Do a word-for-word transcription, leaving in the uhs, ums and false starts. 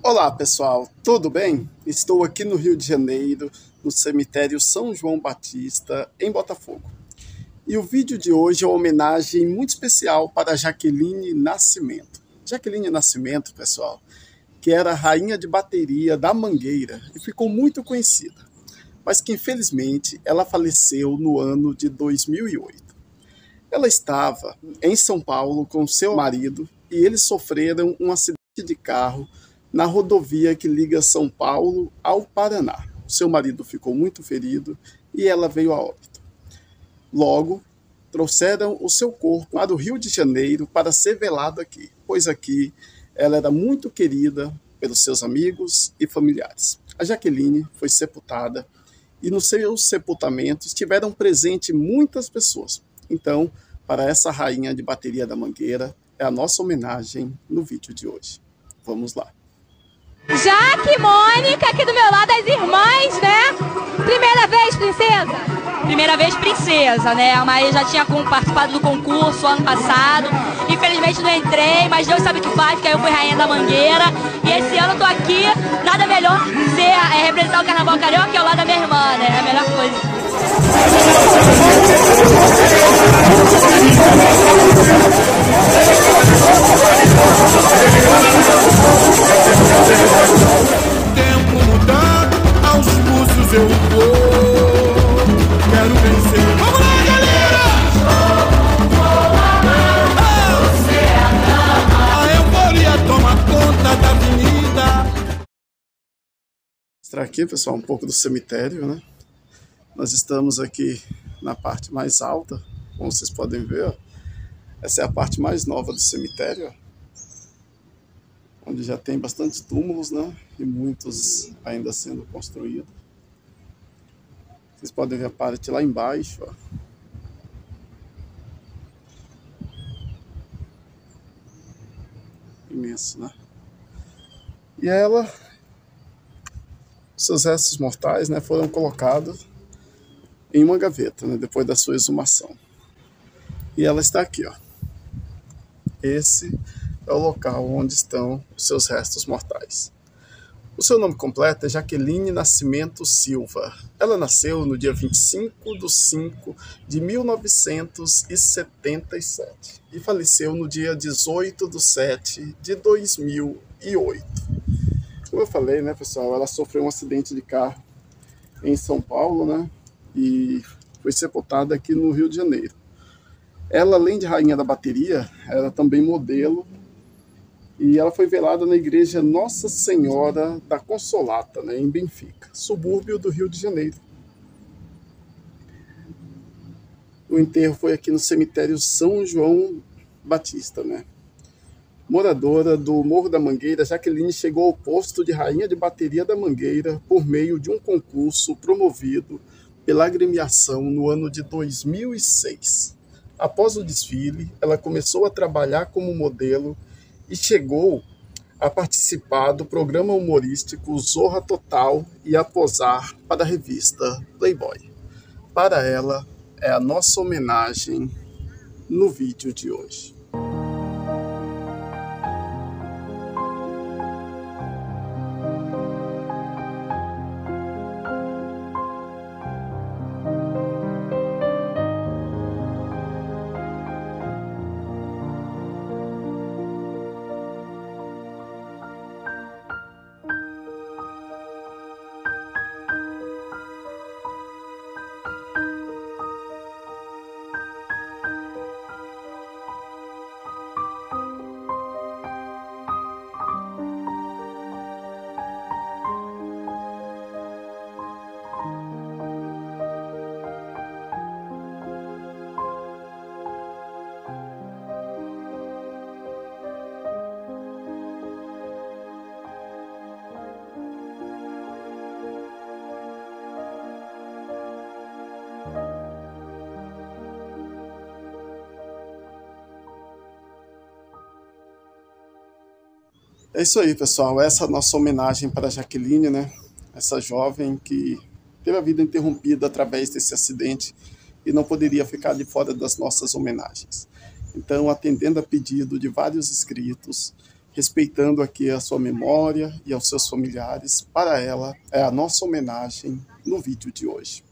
Olá pessoal, tudo bem? Estou aqui no Rio de Janeiro, no Cemitério São João Batista, em Botafogo. E o vídeo de hoje é uma homenagem muito especial para Jaqueline Nascimento. Jaqueline Nascimento, pessoal, que era a rainha de bateria da Mangueira e ficou muito conhecida, mas que infelizmente ela faleceu no ano de dois mil e oito. Ela estava em São Paulo com seu marido e eles sofreram um acidente de carro na rodovia que liga São Paulo ao Paraná. Seu marido ficou muito ferido e ela veio a óbito. Logo, trouxeram o seu corpo lá do Rio de Janeiro para ser velado aqui, pois aqui ela era muito querida pelos seus amigos e familiares. A Jaqueline foi sepultada e no seu sepultamento estiveram presentes muitas pessoas. Então, para essa rainha de bateria da Mangueira, é a nossa homenagem no vídeo de hoje. Vamos lá. Jaque e Mônica, aqui do meu lado, as irmãs, né? Primeira vez, princesa? Primeira vez, princesa, né? A Maria já tinha participado do concurso ano passado. Infelizmente não entrei, mas Deus sabe o que faz, porque eu fui rainha da Mangueira. E esse ano eu tô aqui, nada melhor ser, é, representar o Carnaval Carioca, que é o lado da minha irmã, né? É a melhor coisa. Tempo mudado, aos pulsos eu vou. Quero vencer. Vamos lá, galera! Ah, a euforia toma conta da avenida. Mostrar aqui, pessoal, um pouco do cemitério, né? Nós estamos aqui na parte mais alta, como vocês podem ver, ó. Essa é a parte mais nova do cemitério, onde já tem bastante túmulos, né? E muitos ainda sendo construídos. Vocês podem ver a parte lá embaixo, ó. Imenso, né? E ela, seus restos mortais, né, foram colocados em uma gaveta, né, depois da sua exumação. E ela está aqui, ó. Esse é o local onde estão os seus restos mortais. O seu nome completo é Jaqueline Nascimento Silva. Ela nasceu no dia vinte e cinco de maio de mil novecentos e setenta e sete e faleceu no dia dezoito de setembro de dois mil e oito. Como eu falei, né, pessoal, ela sofreu um acidente de carro em São Paulo, né, e foi sepultada aqui no Rio de Janeiro. Ela, além de rainha da bateria, era também modelo e ela foi velada na igreja Nossa Senhora da Consolata, né, em Benfica, subúrbio do Rio de Janeiro. O enterro foi aqui no cemitério São João Batista, né? Moradora do Morro da Mangueira, Jaqueline chegou ao posto de rainha de bateria da Mangueira por meio de um concurso promovido pela agremiação no ano de dois mil e seis. Após o desfile, ela começou a trabalhar como modelo e chegou a participar do programa humorístico Zorra Total e a posar para a revista Playboy. Para ela, é a nossa homenagem no vídeo de hoje. É isso aí, pessoal. Essa é a nossa homenagem para a Jaqueline, né? Essa jovem que teve a vida interrompida através desse acidente e não poderia ficar de fora das nossas homenagens. Então, atendendo a pedido de vários inscritos, respeitando aqui a sua memória e aos seus familiares. Para ela, é a nossa homenagem no vídeo de hoje.